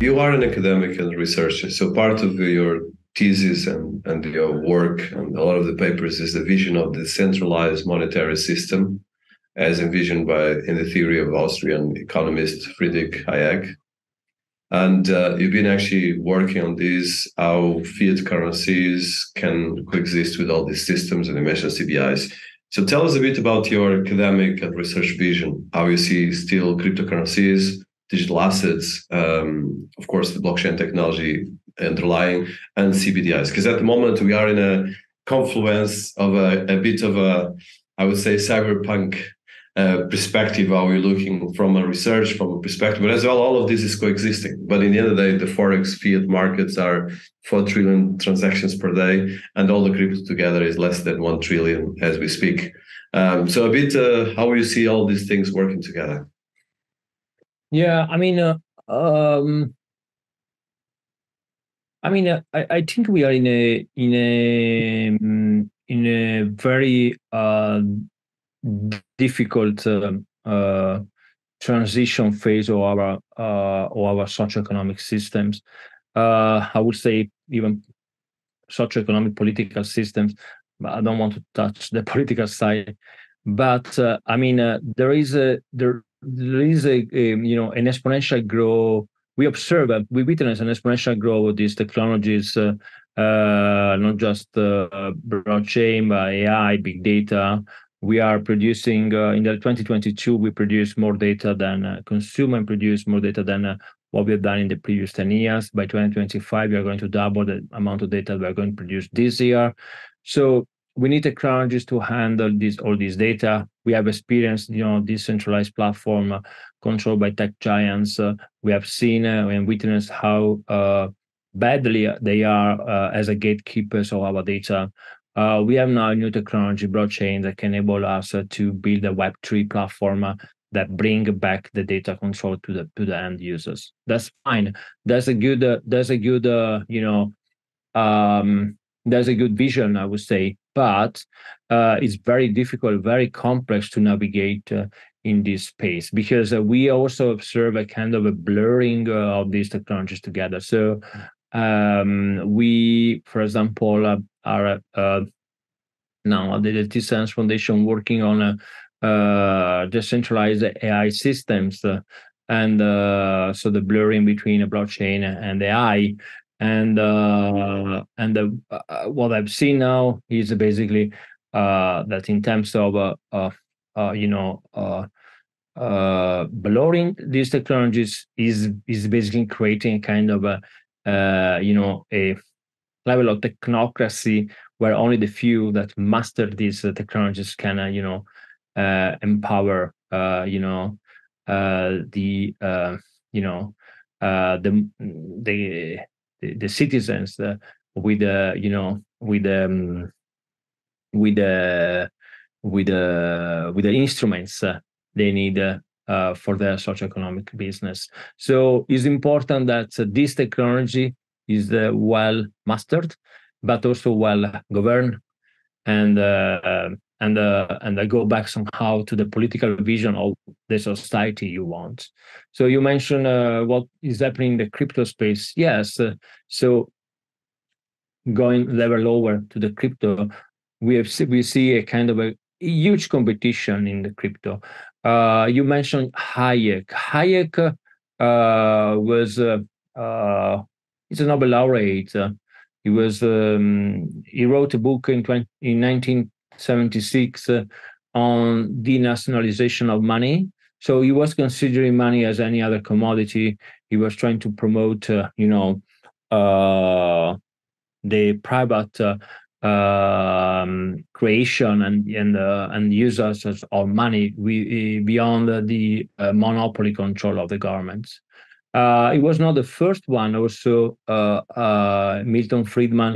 You are an academic and researcher, so part of your thesis and your work and a lot of the papers is the vision of the centralized monetary system as envisioned in the theory of Austrian economist Friedrich Hayek. And you've been actually working on this, how fiat currencies can coexist with all these systems, and you mentioned CBIs. So tell us a bit about your academic and research vision, how you see still cryptocurrencies, digital assets, of course, the blockchain technology underlying, and CBDIs. Because at the moment, we are in a confluence of a bit of a, I would say, cyberpunk perspective, how we're looking from a research, from a perspective, but as well, all of this is coexisting. But in the end of the day, the Forex fiat markets are 4 trillion transactions per day, and all the crypto together is less than 1 trillion as we speak. So a bit, how you see all these things working together? Yeah, I mean, I think we are in a very difficult transition phase of our socioeconomic systems. I would say even socioeconomic political systems, but I don't want to touch the political side. But there is an exponential growth. We witness an exponential growth of these technologies, not just blockchain, but AI, big data. We are producing, in the 2022, we produced more data than consume and produce more data than what we have done in the previous 10 years. By 2025, we are going to double the amount of data we are going to produce this year. So we need technologies to handle all this data. We have experienced, decentralized platform controlled by tech giants. We have seen and witnessed how badly they are as a gatekeepers of our data. We have now a new technology, blockchain, that can enable us to build a Web3 platform that bring back the data control to the end users. That's fine. That's a good vision, I would say. But it's very difficult, very complex to navigate in this space, because we also observe a kind of a blurring of these technologies together. So we, for example, are now the T-Sense Foundation working on decentralized AI systems, and so the blurring between a blockchain and AI. And what I've seen now is basically that in terms of blurring these technologies is basically creating kind of a level of technocracy where only the few that master these technologies can empower the citizens with the instruments they need for their socioeconomic business. So it's important that this technology is well mastered, but also well governed. And I go back somehow to the political vision of the society you want. So you mentioned what is happening in the crypto space. Yes. So going level lower to the crypto, we see a kind of a huge competition in the crypto. You mentioned Hayek. Hayek was he's a Nobel laureate. He wrote a book in 1976 on denationalization of money. So he was considering money as any other commodity. He was trying to promote, the private creation and users of money beyond the monopoly control of the governments. It was not the first one. Also, Milton Friedman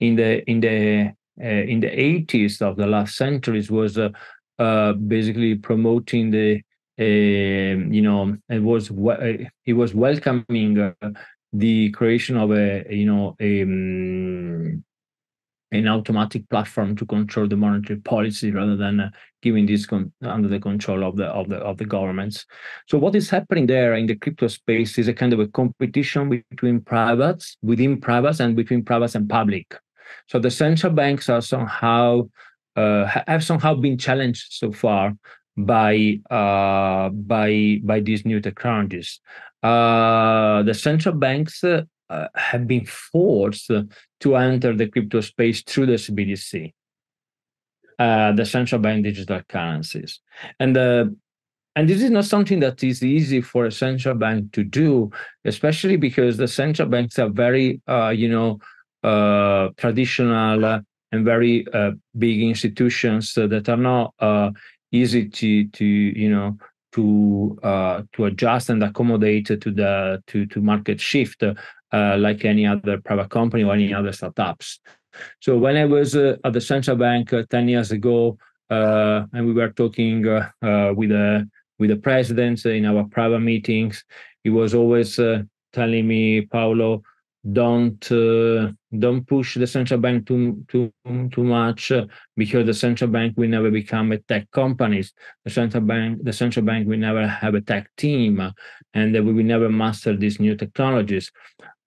in the 80s of the last centuries was basically promoting it was welcoming the creation of a an automatic platform to control the monetary policy rather than giving this under the control of the governments. So what is happening there in the crypto space is a kind of a competition between privates, within privates, and between privates and public. So the central banks are somehow have been challenged so far by these new technologies. The central banks have been forced to enter the crypto space through the CBDC, the central bank digital currencies, and this is not something that is easy for a central bank to do, especially because the central banks are very traditional and very big institutions that are not easy to adjust and accommodate to market shift. Like any other private company or any other startups. So when I was at the central bank 10 years ago, and we were talking with the presidents in our private meetings, he was always telling me, Paolo, don't push the central bank too much, because the central bank will never become a tech companies. The central bank will never have a tech team, and we will never master these new technologies.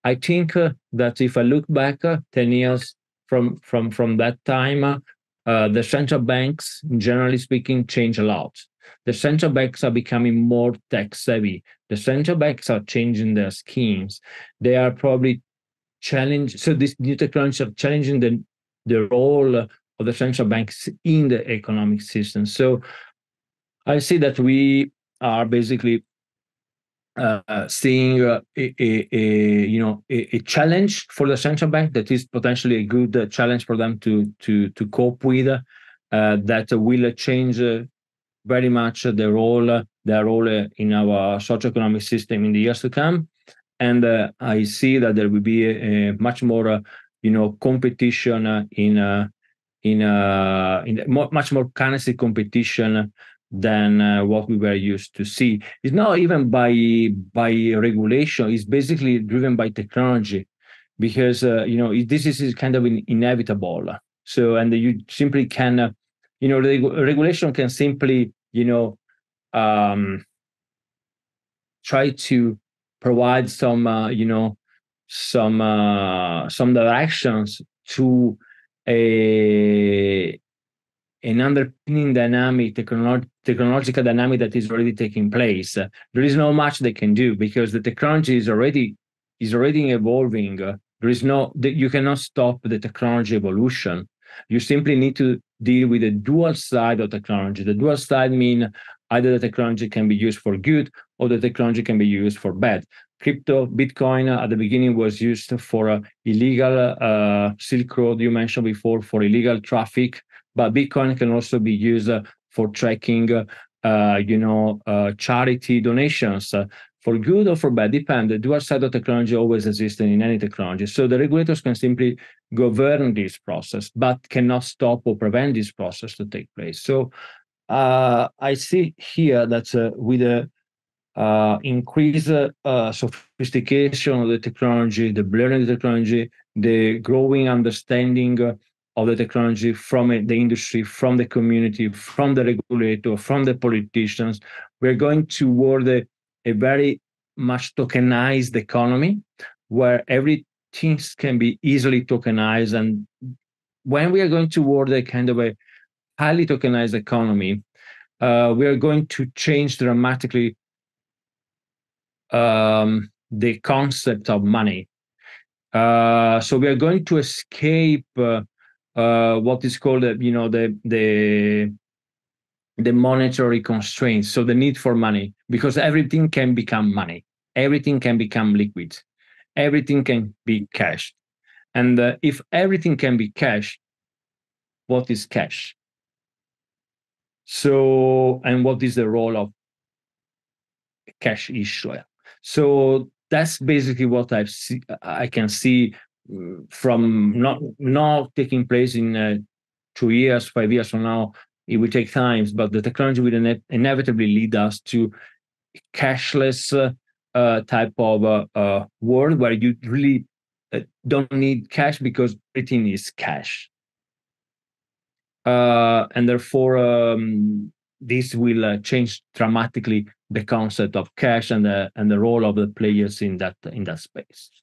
I think that if I look back 10 years from that time, the central banks, generally speaking, change a lot. The central banks are becoming more tech savvy. The central banks are changing their schemes. They are probably challenged. So these new technologies are challenging the role of the central banks in the economic system. So I see that we are basically seeing a challenge for the central bank that is potentially a good challenge for them to cope with, that will change very much their role in our socioeconomic system in the years to come. And I see that there will be a much more competition much more currency competition than what we were used to see. It's not even by regulation, it's basically driven by technology, because this is kind of inevitable. So, and you simply can regulation can simply try to provide some directions to an underpinning dynamic, technological dynamic that is already taking place. There is not much they can do because the technology is already evolving. There is you cannot stop the technology evolution. You simply need to deal with the dual side of technology. The dual side means either the technology can be used for good or the technology can be used for bad. Crypto, Bitcoin, at the beginning was used for illegal Silk Road, you mentioned before, for illegal traffic. But Bitcoin can also be used for tracking, charity donations, for good or for bad, depends. The dual side of technology always exists in any technology. So the regulators can simply govern this process, but cannot stop or prevent this process to take place. So I see here that with the increased sophistication of the technology, the blurring of the technology, the growing understanding of the technology from the industry, from the community, from the regulator, from the politicians, we're going toward a very much tokenized economy where everything can be easily tokenized. And when we are going toward a kind of a highly tokenized economy, we are going to change dramatically the concept of money. So we are going to escape what is called, the monetary constraints, so the need for money, because everything can become money, everything can become liquid, everything can be cash. And if everything can be cash, what is cash? So, and what is the role of cash issuer? So that's basically what I can see from not taking place in 2 years, 5 years from now. It will take time, but the technology will inevitably lead us to a cashless type of world where you really don't need cash because everything is cash. and therefore this will change dramatically the concept of cash and the role of the players in that space.